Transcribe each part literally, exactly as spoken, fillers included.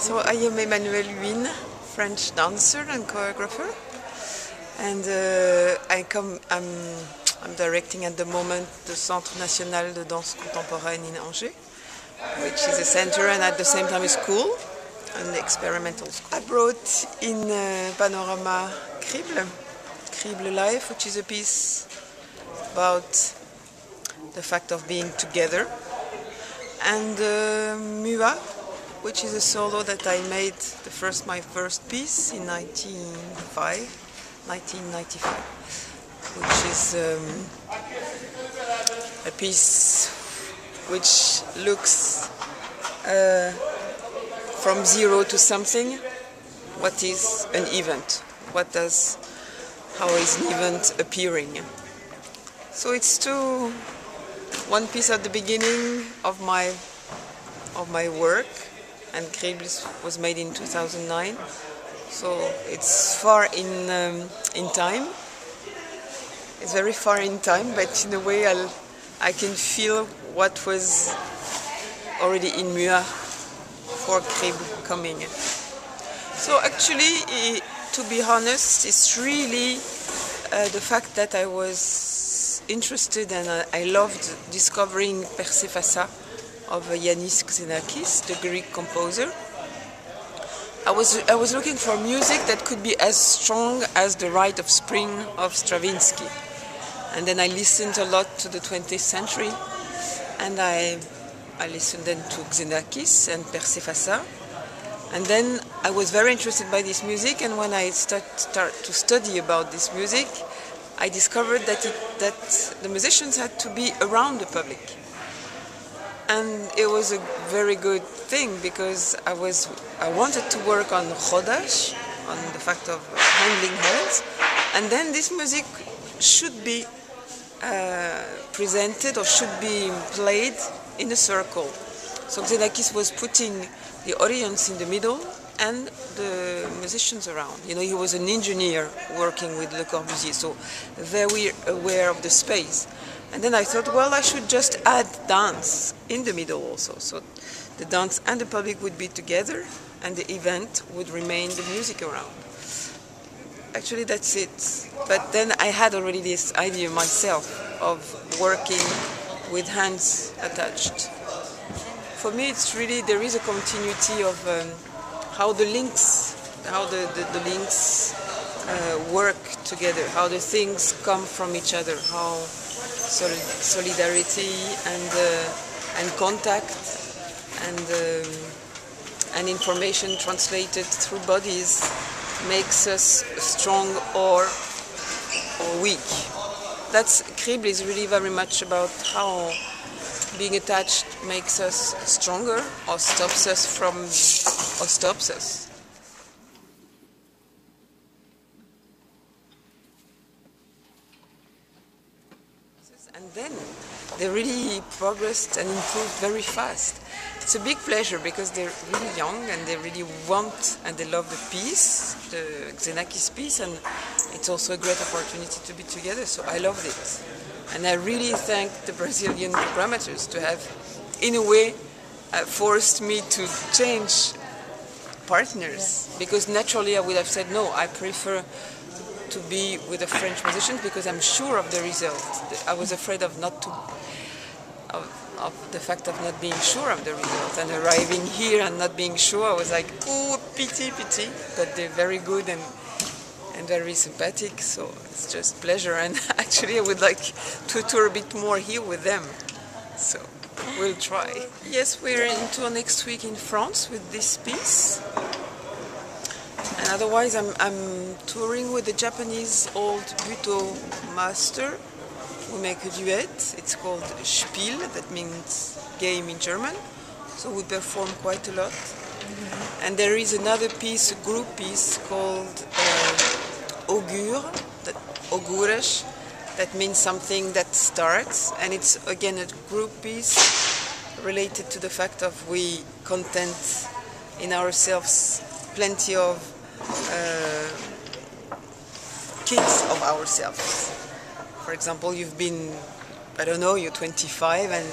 So I am Emmanuelle Huynh, French dancer and choreographer, and uh, I come. I'm, I'm directing at the moment the Centre National de Danse Contemporaine in Angers, which is a center and at the same time a school, an experimental school. I brought in uh, Panorama Cribles, Cribles Life, which is a piece about the fact of being together, and uh, Mua, which is a solo that I made, the first my first piece in nineteen ninety-five, which is um, a piece which looks uh, from zero to something. What is an event? What does how is an event appearing? So it's two. One piece at the beginning of my of my work, and Cribles was made in two thousand nine, so it's far in um, in time. It's very far in time, but in a way I'll, I can feel what was already in Mua for Cribles coming. So actually, it, to be honest, it's really uh, the fact that I was interested and uh, I loved discovering Persephassa of uh, Yanis Xenakis, the Greek composer. I was I was looking for music that could be as strong as the Rite of Spring of Stravinsky, and then I listened a lot to the twentieth century, and I I listened then to Xenakis and Persephassa, and then I was very interested by this music. And when I start start to study about this music, I discovered that it, that the musicians had to be around the public, and it was a very good thing because I was I wanted to work on Khodash, on the fact of handling hands, and then this music should be uh, presented or should be played in a circle. So Xenakis was putting the audience in the middle and the musicians around. You know, he was an engineer working with Le Corbusier, so very aware of the space. And then I thought, well, I should just add dance in the middle also. So the dance and the public would be together, and the event would remain the music around. Actually, that's it. But then I had already this idea myself of working with hands attached. For me, it's really, there is a continuity of um, how the links, how the, the, the links uh, work together, how the things come from each other, how sol solidarity and uh, and contact and um, and information translated through bodies makes us strong or or weak. That's Cribles is really very much about how being attached makes us stronger or stops us from or stops us. And then they really progressed and improved very fast. It's a big pleasure because they're really young and they really want and they love the piece, the Xenakis piece, and it's also a great opportunity to be together, so I loved it. And I really thank the Brazilian programmers to have, in a way, uh, forced me to change partners. Yeah. Because naturally I would have said, no, I prefer to be with a French musician because I'm sure of the result. I was afraid of not to, of, of the fact of not being sure of the result. And arriving here and not being sure, I was like, oh, pity, pity. But they're very good and and very sympathetic, so it's just pleasure. And actually I would like to tour a bit more here with them, so we'll try. Yes, we're in tour next week in France with this piece, and otherwise I'm, I'm touring with the Japanese old Butoh master. We make a duet, it's called Spiel, that means game in German, so we perform quite a lot. Mm-hmm. And there is another piece, a group piece called uh, Augur, that, Auguresh, that means something that starts, and it's again a group piece related to the fact of we content in ourselves plenty of uh, kids of ourselves. For example, you've been, I don't know, you're twenty-five and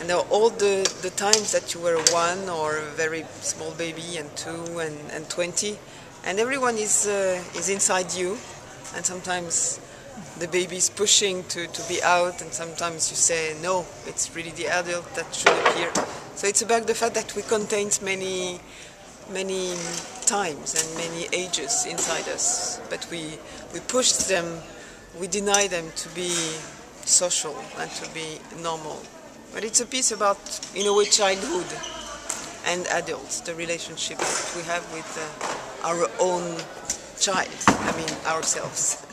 And all the, the times that you were one or a very small baby and two and, and twenty, and everyone is, uh, is inside you, and sometimes the baby's pushing to, to be out, and sometimes you say, no, it's really the adult that should appear. So it's about the fact that we contain many, many times and many ages inside us, but we, we push them, we deny them to be social and to be normal. But it's a piece about, in a way, childhood and adults, the relationship that we have with uh, our own child, I mean ourselves.